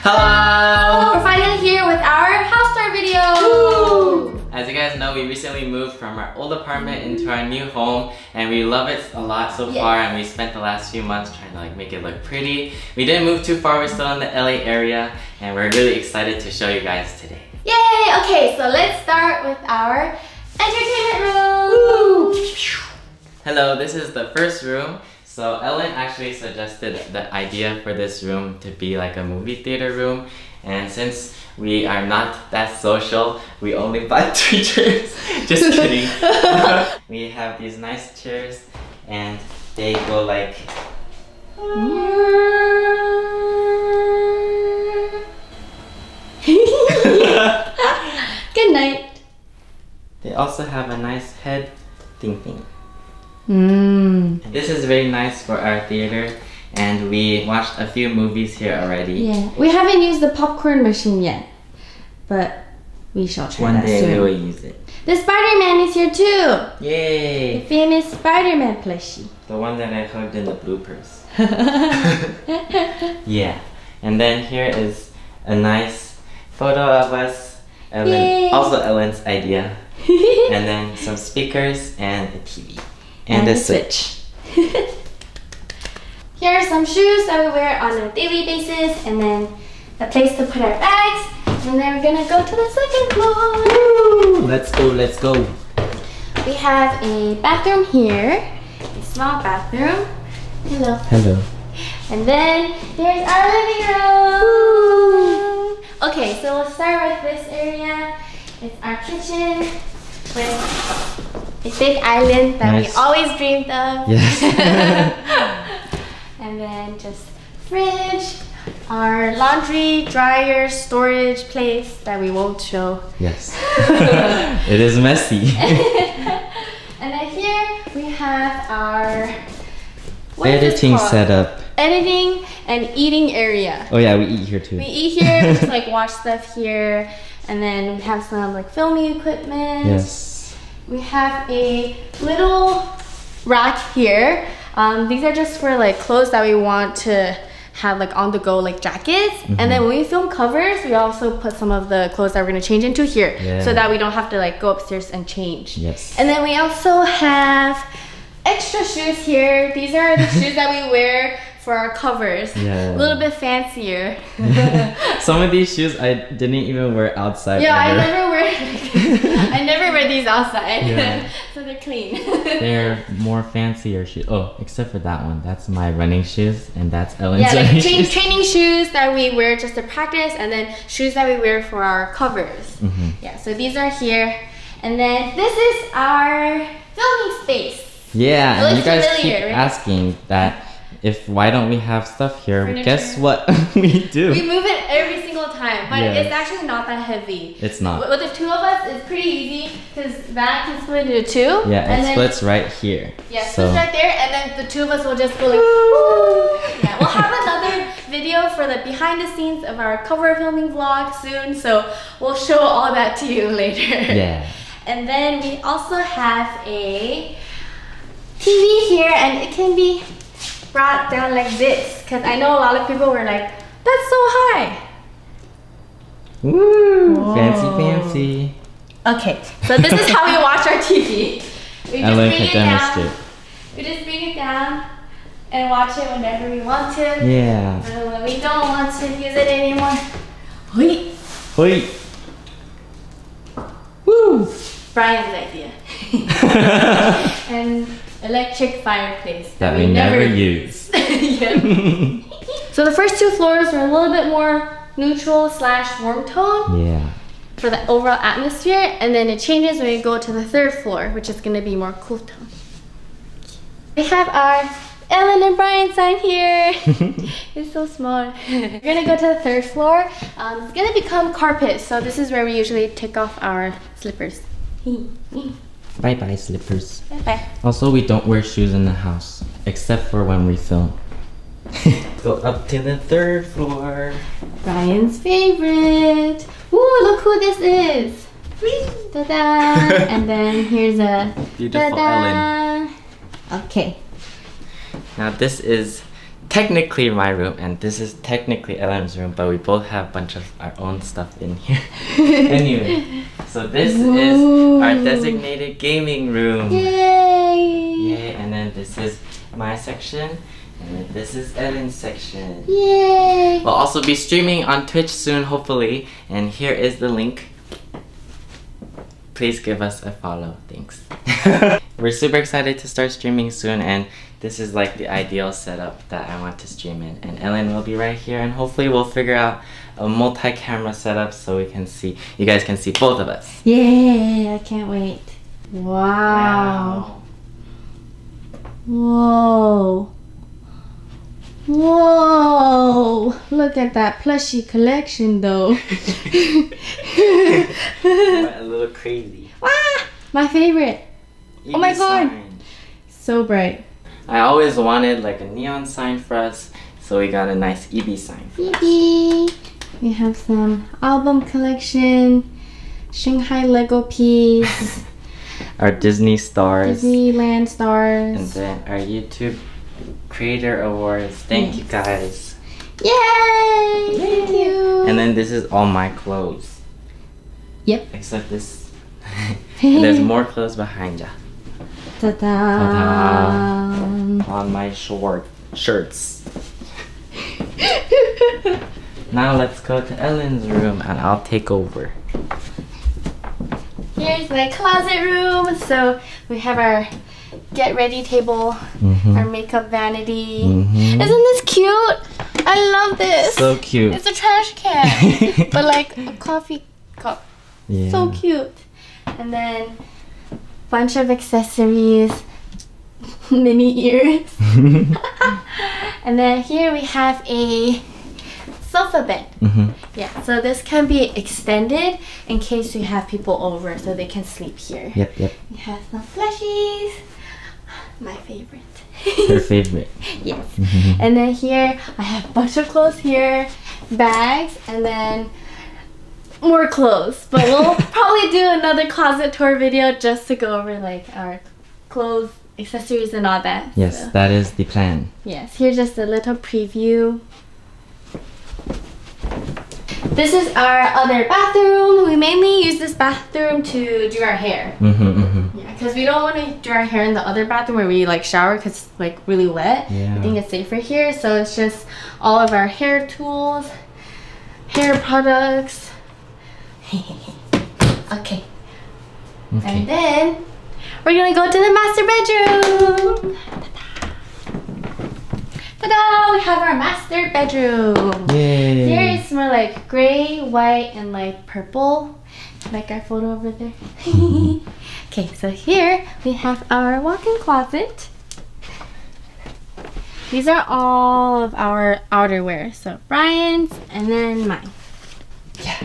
Hello! We're finally here with our house tour video! Woo! As you guys know, we recently moved from our old apartment into our new home, and we love it a lot so far, and we spent the last few months trying to make it look pretty. We didn't move too far, we're still in the LA area, and we're really excited to show you guys today. Yay! Okay, so let's start with our entertainment room! Woo! Hello, this is the first room. So Ellen actually suggested the idea for this room to be like a movie theater room, and since we are not that social, we only bought 3 chairs. Just kidding. We have these nice chairs and they go like... Good night. They also have a nice head thing. Mm. This is very nice for our theater, and we watched a few movies here already. Yeah, we haven't used the popcorn machine yet, but we shall try that soon. One day we will use it. The Spider-Man is here too! Yay! The famous Spider-Man plushie. The one that I hugged in the bloopers. Yeah, and then here is a nice photo of us. Ellen, yay. Also Ellen's idea. And then some speakers and a TV. And a switch. Here are some shoes that we wear on a daily basis, and then a place to put our bags, and then we're gonna go to the second floor. Woo! Let's go, let's go. We have a bathroom here, a small bathroom. Hello. Hello. And then here's our living room. Woo! Okay, so we'll start with this area. It's our kitchen with a big island that we always dreamed of. Yes. And then just fridge, our laundry, dryer, storage place that we won't show. Yes. It is messy. And then here we have our editing setup. Editing and eating area. Oh yeah, we eat here too. We eat here, just watch stuff here, and then we have some filming equipment. Yes. We have a little rack here. These are just for clothes that we want to have on the go, jackets. Mm-hmm. And then when we film covers, we also put some of the clothes that we're gonna change into here, so that we don't have to go upstairs and change. Yes. And then we also have extra shoes here. These are the shoes that we wear for our covers. Yeah. A little bit fancier. Some of these shoes I didn't even wear outside. Yeah, ever. I never wear these outside. Yeah. So they're clean. They're more fancier shoes. Oh, except for that one. That's my running shoes, and that's Ellen's training shoes that we wear just to practice, and then shoes that we wear for our covers. Mm-hmm. Yeah, so these are here. And then this is our filming space. Yeah, and you guys keep asking that why don't we have stuff here? Furniture. Guess what? We do. We move it every single time, but it's actually not that heavy. It's not. With the two of us, it's pretty easy because that can split into two. Yeah, and it splits right here. Yeah, it splits right there, and then the two of us will just go like. Yeah, we'll have another video for the behind the scenes of our cover filming vlog soon, so we'll show all that to you later. Yeah. And then we also have a TV here, and it can be brought down like this, because I know a lot of people were like, that's so high. Woo! Whoa. Fancy, fancy. Okay, so this is how we watch our TV. We just bring it down and watch it whenever we want to. Yeah. And when we don't want to use it anymore, hoi. Hoi. Woo! Brian's idea. And electric fireplace that we never use. So the first two floors are a little bit more neutral / warm tone for the overall atmosphere, and then it changes when we go to the third floor, which is going to be more cool tone. We have our Ellen and Brian sign here. It's so small. We're going to go to the third floor. It's going to become carpet, so this is where we usually take off our slippers. Bye bye slippers. Bye bye. Also, we don't wear shoes in the house, except for when we film. Go up to the third floor. Brian's favorite. Ooh, look who this is. Ta-da! And then here's a beautiful Ellen. Okay. Now this is technically my room, and this is technically Ellen's room, but we both have a bunch of our own stuff in here. Anyway, so this is our designated gaming room. Yay! Yay, and then this is my section, and then this is Ellen's section. Yay! We'll also be streaming on Twitch soon, hopefully, and here is the link. Please give us a follow, thanks. We're super excited to start streaming soon, and this is like the ideal setup that I want to stream in. And Ellen will be right here, and hopefully we'll figure out a multi-camera setup so we can see, you guys can see both of us. Yay, I can't wait. Wow. Whoa. Whoa, look at that plushie collection though. A little crazy. Ah, my favorite. Eevee, oh my god, sign. So bright. I always wanted like a neon sign for us, so we got a nice Eevee sign for us. We have some album collection, Shanghai Lego piece, our Disney stars, Disneyland stars, and then our YouTube Creator Awards. Thank you guys. Yay! Thank you. And then this is all my clothes. Yep. Except this. There's more clothes behind ya. Ta-da! Ta-da. On my shirts. Now let's go to Ellen's room and I'll take over. Here's my closet room. So we have our get ready table, our makeup vanity. Isn't this cute? I love this. So cute. It's a trash can, but like a coffee cup. Yeah. So cute. And then bunch of accessories, mini ears. And then here we have a sofa bed. Yeah, so this can be extended in case we have people over so they can sleep here. Yep. We have some plushies. My favorite. Your favorite. Yes. And then here I have a bunch of clothes here, bags, and then more clothes. But we'll probably do another closet tour video just to go over like our clothes, accessories, and all that. Yes, so that is the plan. Yes. Here's just a little preview. This is our other bathroom. We mainly use this bathroom to do our hair. Yeah, because we don't want to do our hair in the other bathroom where we like shower because it's like really wet. I think it's safer here. So it's just all of our hair tools, hair products. Okay. And then we're gonna go to the master bedroom. Ta-da! We have our master bedroom. Yay! Here it's more like gray, white, and like purple, like our photo over there. Okay, so here we have our walk-in closet. These are all of our outerwear, so Brian's and then mine. Yeah.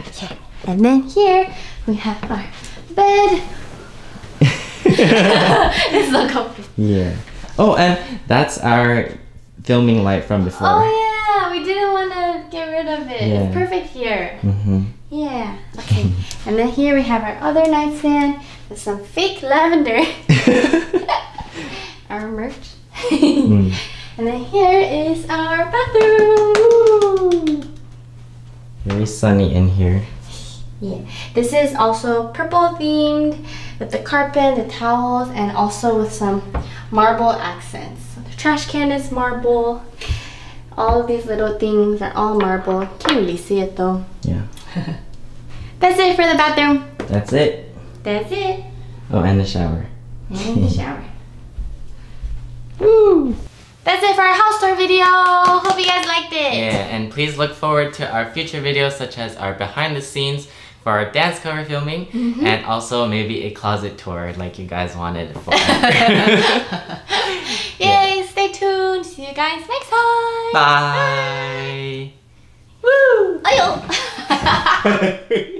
And then here we have our bed. It's so comfy. Yeah. Oh, and that's our filming light from before. Oh yeah, we didn't want to get rid of it. Yeah. It's perfect here. Yeah. Okay. And then here we have our other nightstand with some fake lavender. Our merch. And then here is our bathroom. Very sunny in here. Yeah. This is also purple themed with the carpet, the towels, and also with some marble accents. Trash can is marble. All of these little things are all marble. Can't really see it though. Yeah. That's it for the bathroom. That's it. Oh, and the shower. Woo! That's it for our house tour video. Hope you guys liked it. Yeah, and please look forward to our future videos such as our behind the scenes for our dance cover filming, and also maybe a closet tour like you guys wanted for. Yay, stay tuned. See you guys next time. Bye. Woo! Ayo.